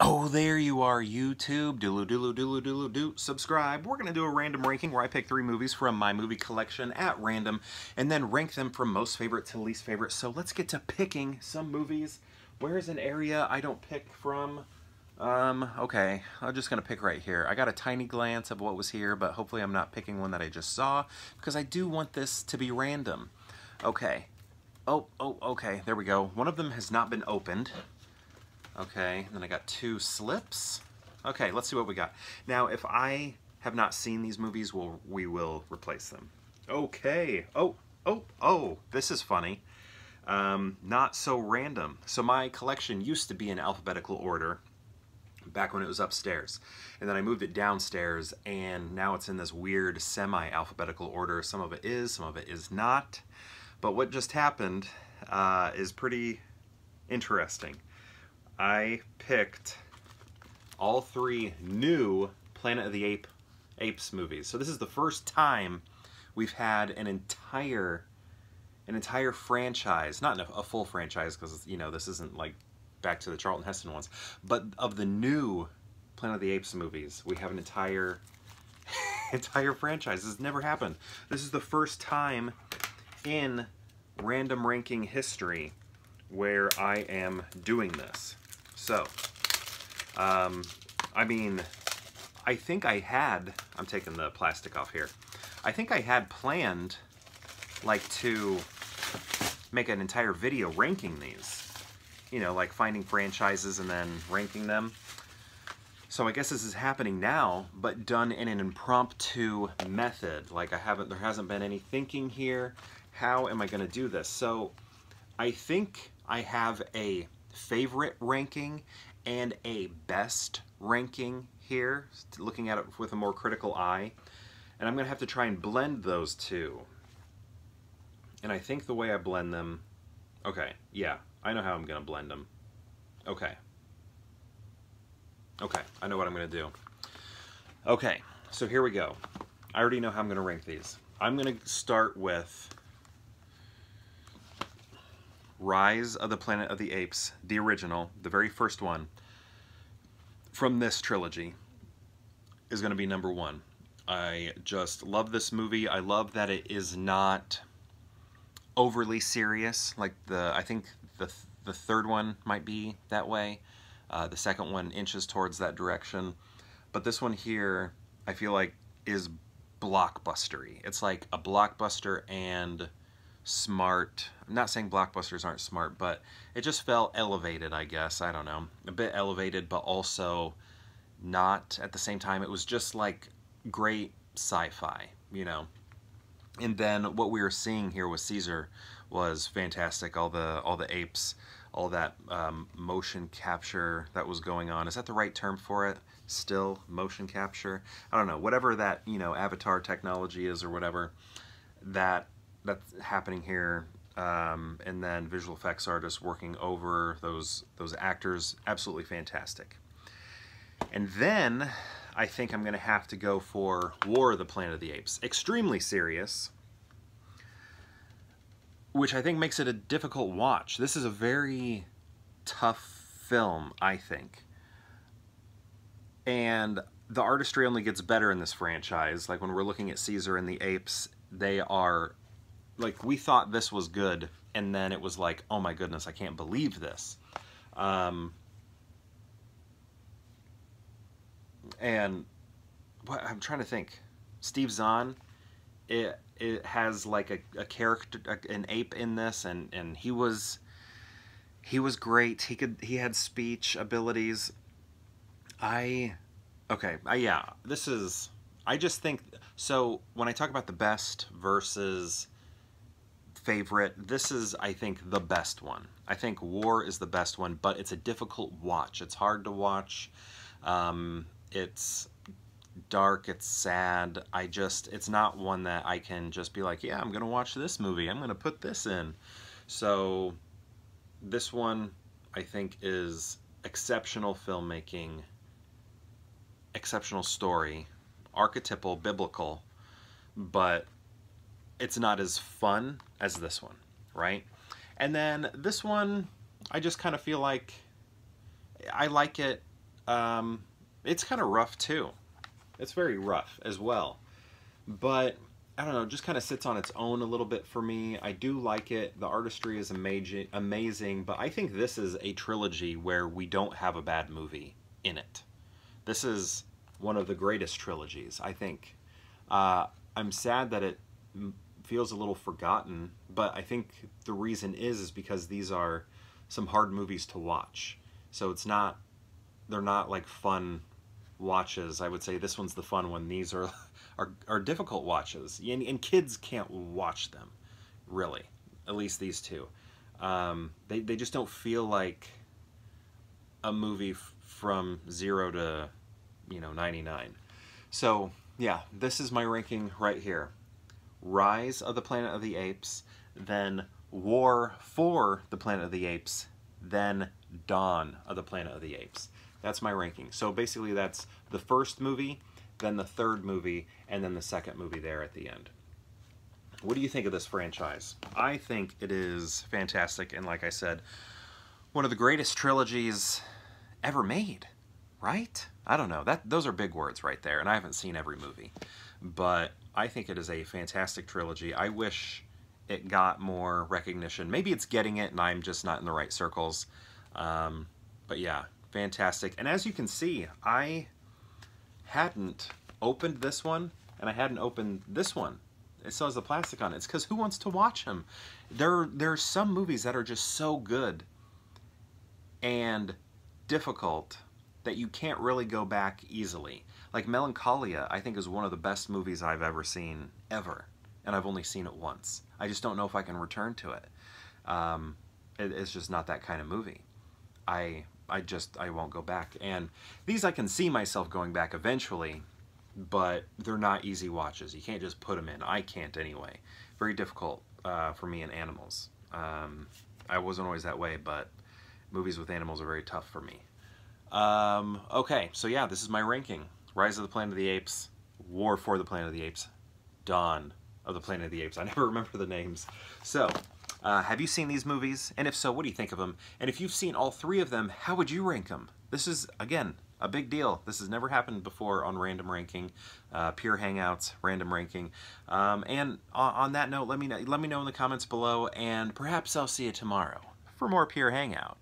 Oh, there you are, YouTube. Doodle-doodle-doodle-doodle-doo. Subscribe. We're going to do a random ranking where I pick 3 movies from my movie collection at random and then rank them from most favorite to least favorite. So let's get to picking some movies. Where is an area I don't pick from? Okay, I'm just going to pick right here. I got a tiny glance of what was here, but hopefully I'm not picking one that I just saw because I do want this to be random. Okay. Okay, there we go. One of them has not been opened. Okay, and then I got 2 slips. Okay, let's see what we got. Now, if I have not seen these movies, we will replace them. Okay. Oh, this is funny. Not so random. So my collection used to be in alphabetical order back when it was upstairs. And then I moved it downstairs, and now it's in this weird semi-alphabetical order. Some of it is, some of it is not. But what just happened is pretty interesting. I picked all 3 new Planet of the Apes movies. So this is the first time we've had an entire franchise, not a full franchise, because you know this isn't like back to the Charlton Heston ones, but of the new Planet of the Apes movies, we have an entire franchise. This has never happened. This is the first time in random ranking history where I am doing this. So, I mean, I think I had, I'm taking the plastic off here. I think I had planned, like, to make an entire video ranking these. You know, like finding franchises and then ranking them. So I guess this is happening now, but done in an impromptu method. Like, there hasn't been any thinking here. How am I gonna do this? So, I think I have a favorite ranking and a best ranking here, looking at it with a more critical eye, and I'm gonna have to try and blend those 2. And I think the way I blend them, okay, yeah, I know how I'm gonna blend them. Okay, I know what I'm gonna do. Okay, so here we go. I already know how I'm gonna rank these. I'm gonna start with Rise of the Planet of the Apes, the original, the very first one from this trilogy, is going to be number 1. I just love this movie. I love that it is not overly serious. Like I think the third one might be that way. The second one inches towards that direction, but this one here, I feel like, is blockbustery. It's like a blockbuster and smart. I'm not saying blockbusters aren't smart, but it just felt elevated, I guess. I don't know. A bit elevated, but also not at the same time. It was just like great sci-fi, you know. And then what we were seeing here with Caesar was fantastic. All the apes, all that motion capture that was going on. Is that the right term for it? Still motion capture? I don't know. Whatever that, you know, avatar technology is or whatever, that's happening here, and then visual effects artists working over those actors, absolutely fantastic. And then I think I'm going to have to go for War of the Planet of the Apes, extremely serious, which I think makes it a difficult watch. This is a very tough film, I think, and the artistry only gets better in this franchise. Like when we're looking at Caesar and the apes, they are, like, we thought this was good, and then it was like, oh my goodness, I can't believe this. And what I'm trying to think, Steve Zahn, it has like a character, an ape in this, and he was great. He had speech abilities. I just think, so when I talk about the best versus favorite, this is, I think, the best one. I think War is the best one, but it's a difficult watch. It's hard to watch. It's dark, it's sad. It's not one that I can just be like, yeah, I'm gonna watch this movie, I'm gonna put this in. So this one, I think, is exceptional filmmaking, exceptional story, archetypal, biblical, but it's not as fun as this one, right? And then this one, I just kind of feel like I like it It's kind of rough too. It's very rough as well. But I don't know, it just kind of sits on its own a little bit for me. I do like it. The artistry is amazing, but I think this is a trilogy where we don't have a bad movie in it. This is one of the greatest trilogies, I think. I'm sad that it feels a little forgotten, but I think the reason is because these are some hard movies to watch. So it's not, they're not like fun watches. I would say this one's the fun one. These are difficult watches, and kids can't watch them, really. At least these two. They just don't feel like a movie from 0 to, 99. So, yeah, this is my ranking right here. Rise of the Planet of the Apes, then War for the Planet of the Apes, then Dawn of the Planet of the Apes. That's my ranking. So basically that's the first movie, then the third movie, and then the second movie there at the end. What do you think of this franchise? I think it is fantastic, and like I said, one of the greatest trilogies ever made, right? I don't know. Those are big words right there, and I haven't seen every movie. But I think it is a fantastic trilogy. I wish it got more recognition. Maybe it's getting it, and I'm just not in the right circles. But yeah, fantastic. And as you can see, I hadn't opened this one, and I hadn't opened this one. It still has the plastic on it. It's because who wants to watch them? There are some movies that are just so good and difficult that you can't really go back easily. Like Melancholia, I think, is one of the best movies I've ever seen, ever. And I've only seen it once. I just don't know if I can return to it. It's just not that kind of movie. I won't go back. And these I can see myself going back eventually, but they're not easy watches. You can't just put them in. I can't anyway. Very difficult for me and animals. I wasn't always that way, but movies with animals are very tough for me. Okay, so yeah, this is my ranking. Rise of the Planet of the Apes, War for the Planet of the Apes, Dawn of the Planet of the Apes. I never remember the names. So, have you seen these movies? And if so, what do you think of them? And if you've seen all three of them, how would you rank them? This is, again, a big deal. This has never happened before on Random Ranking, Pure Hangouts, Random Ranking. And on that note, let me know in the comments below, and perhaps I'll see you tomorrow for more Pure Hangout.